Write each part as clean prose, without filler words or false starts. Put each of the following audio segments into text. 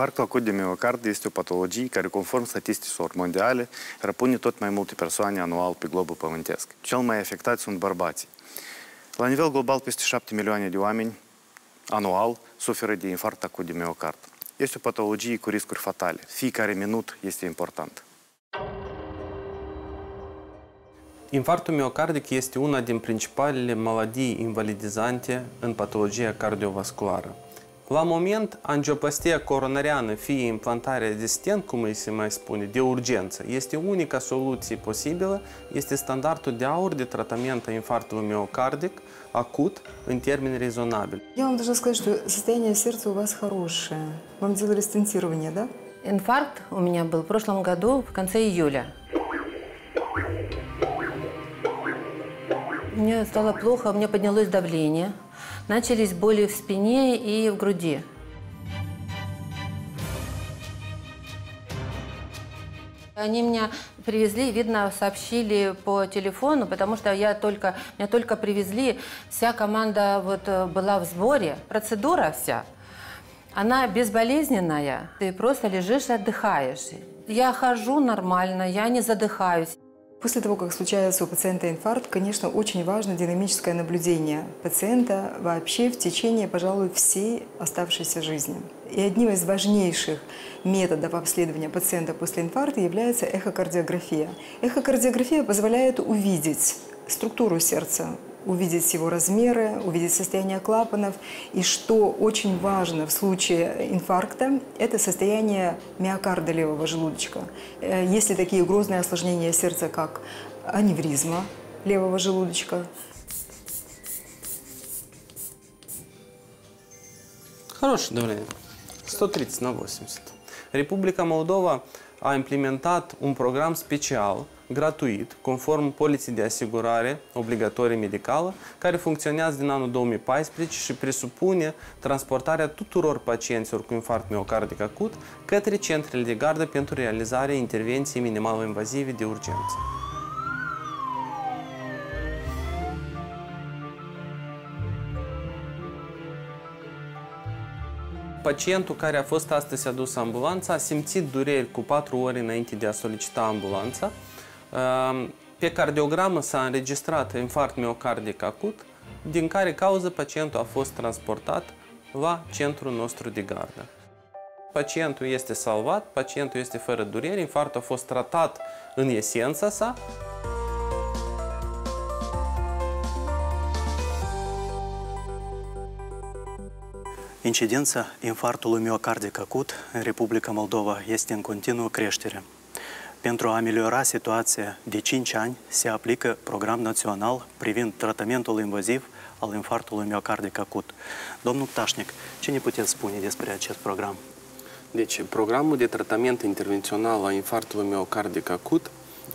Infarctul acut de miocard este o patologie care, conform statisticilor mondiale, răpune tot mai multe persoane anual pe globul pământesc. Cel mai afectați sunt bărbații. La nivel global, peste 7 milioane de oameni anual suferă de infarct acut de miocard. Este o patologie cu riscuri fatale. Fiecare minut este important. Infarctul miocardic este una din principalele maladii invalidizante în patologia cardiovasculară. La moment, angioplastia coronariană, fie implantarea de stent, cum îi se mai spune, de urgență, este unica soluție posibilă, este standardul de aur de tratament a infarctului miocardic акут în термин резонабель. Я вам должна сказать, что состояние сердца у вас хорошее. Вам делали стентирование, да? Инфаркт у меня был в прошлом году, в конце июля. Мне стало плохо, у меня поднялось давление. Начались боли в спине и в груди. Они меня привезли, видно, сообщили по телефону, потому что меня только привезли, вся команда вот была в сборе. Процедура вся, она безболезненная. Ты просто лежишь и отдыхаешь. Я хожу нормально, я не задыхаюсь. После того, как случается у пациента инфаркт, конечно, очень важно динамическое наблюдение пациента вообще в течение, пожалуй, всей оставшейся жизни. И одним из важнейших методов обследования пациента после инфаркта является эхокардиография. Эхокардиография позволяет увидеть структуру сердца, увидеть его размеры, увидеть состояние клапанов. И что очень важно в случае инфаркта, это состояние миокарда левого желудочка. Если такие грозные осложнения сердца, как аневризма левого желудочка. Хорошее давление. 130 на 80. Республика Moldova a implementat un program special, gratuit, conform poliției de asigurare obligatorie medicală, care funcționează din anul 2014 și presupune transportarea tuturor pacienților cu infarct miocardic acut către centrele de gardă pentru realizarea intervenției minimal-invazive de urgență. Pacientul care a fost astăzi adus ambulanța a simțit dureri cu 4 ore înainte de a solicita ambulanța. Pe cardiogramă s-a înregistrat infarct miocardic acut, din care cauză pacientul a fost transportat la centrul nostru de gardă. Pacientul este salvat, pacientul este fără dureri, infarctul a fost tratat în esența sa. Incidența infarctului miocardic acut în Republica Moldova este în continuă creștere. Pentru a ameliora situația, de 5 ani se aplică program național privind tratamentul invaziv al infarctului miocardic acut. Domnul Tașnic, ce ne puteți spune despre acest program? Deci, programul de tratament intervențional al infarctului miocardic acut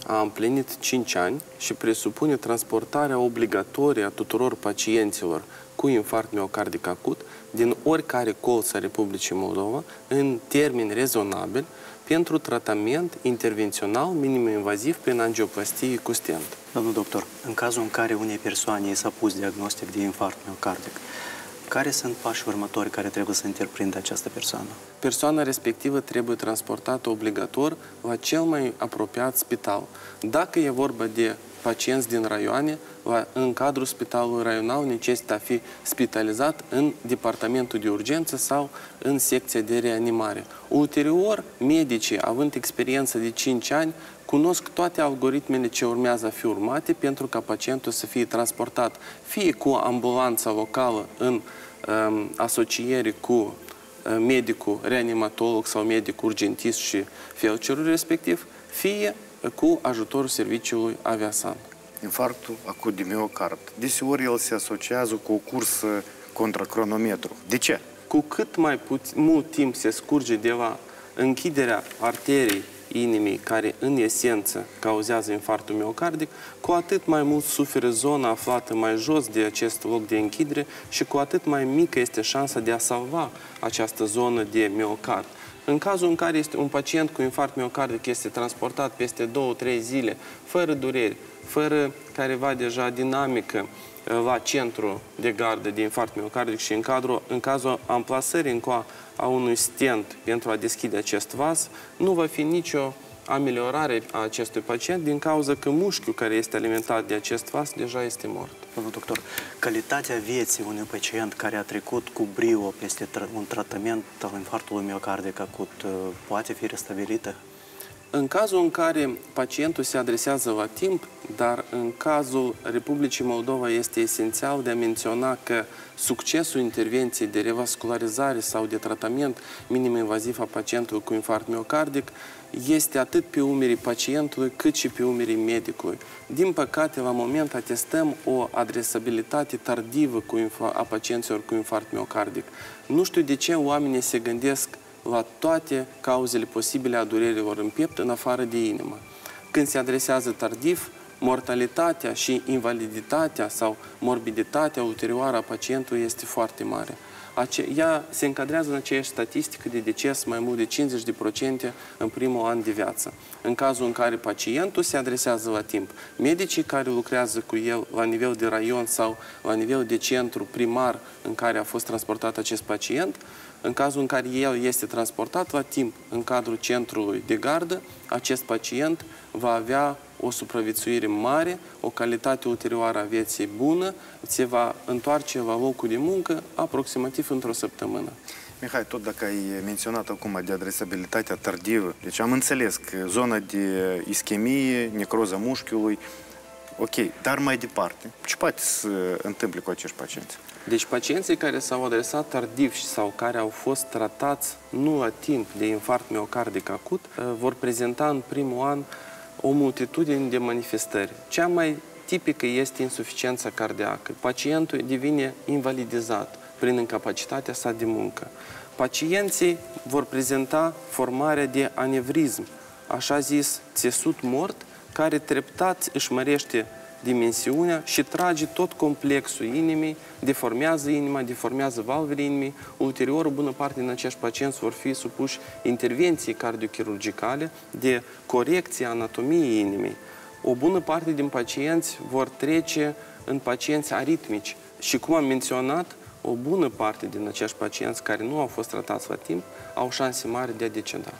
a împlinit 5 ani și presupune transportarea obligatorie a tuturor pacienților cu infarct miocardic acut din oricare colț al Republicii Moldova în termen rezonabil pentru tratament intervențional minim-invaziv prin angioplastie cu stent. Domnul doctor, în cazul în care unei persoane i s-a pus diagnostic de infarct miocardic, care sunt pașii următori care trebuie să întreprindă această persoană? Persoana respectivă trebuie transportată obligator la cel mai apropiat spital. Dacă e vorba de pacienți din raioane, în cadrul spitalului raional necesită a fi spitalizat în departamentul de urgență sau în secția de reanimare. Ulterior, medicii, având experiență de 5 ani, cunosc toate algoritmele ce urmează a fi urmate pentru ca pacientul să fie transportat fie cu ambulanța locală în asociere cu medicul reanimatolog sau medicul urgentist și felcerul respectiv, fie cu ajutorul serviciului Aviasan. Infarctul acut de miocard. Deseori el se asociază cu o cursă contra cronometru. De ce? Cu cât mai mult timp se scurge de la închiderea arteriei inimii, care în esență cauzează infarctul miocardic, cu atât mai mult suferă zona aflată mai jos de acest loc de închidere și cu atât mai mică este șansa de a salva această zonă de miocard. În cazul în care este un pacient cu infarct miocardic este transportat peste 2-3 zile, fără dureri, fără careva deja dinamică, la centru de gardă de infarct miocardic și în cazul amplasării încă a unui stent pentru a deschide acest vas, nu va fi nicio ameliorare a acestui pacient din cauza că mușchiul care este alimentat de acest vas deja este mort. Domnul doctor, calitatea vieții unui pacient care a trecut cu brio peste un tratament al infarctului miocardic acut poate fi restabilită? În cazul în care pacientul se adresează la timp, dar în cazul Republicii Moldova este esențial de a menționa că succesul intervenției de revascularizare sau de tratament minim-invaziv a pacientului cu infarct miocardic este atât pe umerii pacientului cât și pe umerii medicului. Din păcate, la moment atestăm o adresabilitate tardivă a pacienților cu infarct miocardic. Nu știu de ce oamenii se gândesc la toate cauzele posibile a durerilor în piept, în afară de inimă. Când se adresează tardiv, mortalitatea și invaliditatea sau morbiditatea ulterioară a pacientului este foarte mare. Ea se încadrează în aceeași statistică de deces mai mult de 50% în primul an de viață. În cazul în care pacientul se adresează la timp, medicii care lucrează cu el la nivel de raion sau la nivel de centru primar în care a fost transportat acest pacient, în cazul în care el este transportat la timp în cadrul centrului de gardă, acest pacient va avea o supraviețuire mare, o calitate ulterioară a vieții bună, se va întoarce la locul de muncă aproximativ într-o săptămână. Mihai, tot dacă ai menționat acum de adresabilitatea tardivă, deci am înțeles că zona de ischemie, necroza mușchiului, ok, dar mai departe, ce poate să întâmple cu acești pacienți? Deci pacienții care s-au adresat tardiv sau care au fost tratați nu la timp de infarct miocardic acut vor prezenta în primul an o multitudine de manifestări. Cea mai tipică este insuficiența cardiacă. Pacientul devine invalidizat prin incapacitatea sa de muncă. Pacienții vor prezenta formarea de anevrism, așa zis țesut mort, care treptat își mărește dimensiunea și trage tot complexul inimii, deformează inima, deformează valvele inimii. Ulterior, o bună parte din acești pacienți vor fi supuși intervenții cardiochirurgicale de corecție a anatomiei inimii. O bună parte din pacienți vor trece în pacienți aritmici și, cum am menționat, o bună parte din acești pacienți care nu au fost tratați la timp au șanse mari de a deceda.